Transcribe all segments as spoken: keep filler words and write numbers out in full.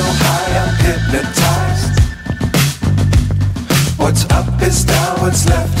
so high, I'm hypnotized. What's up is down, what's left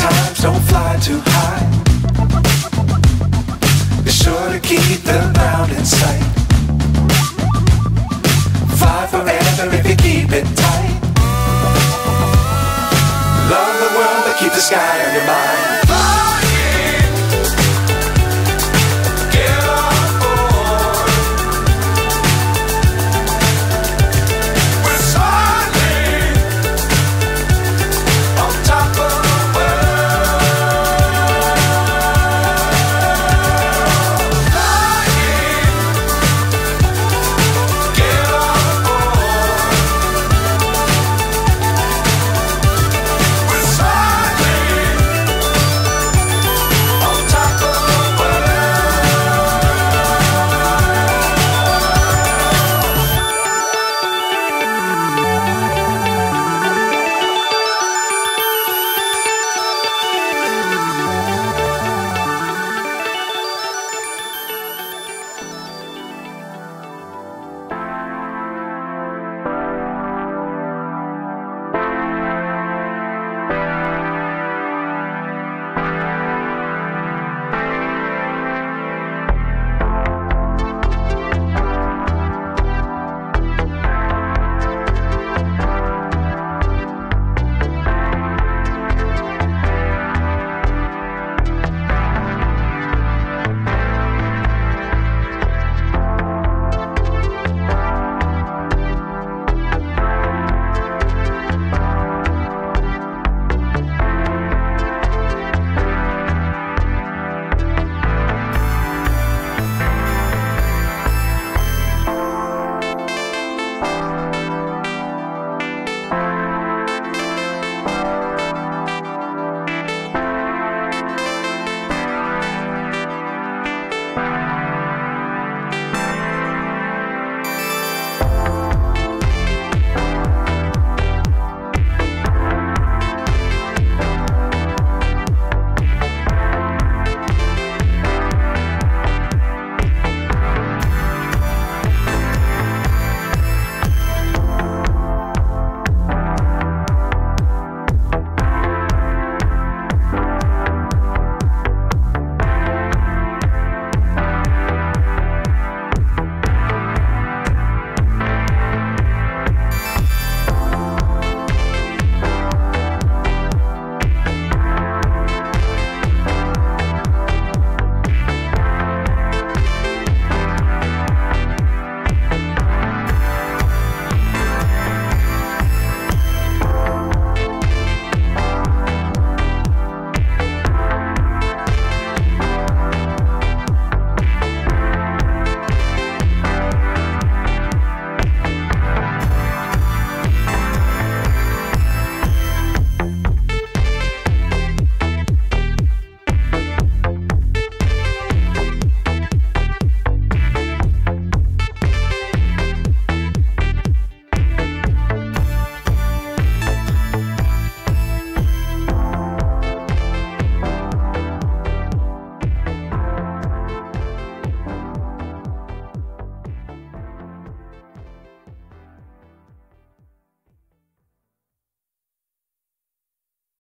Times don't fly too high. Be sure to keep the ground in sight. Fly forever if you keep it tight. Love the world, but keep the sky on your mind.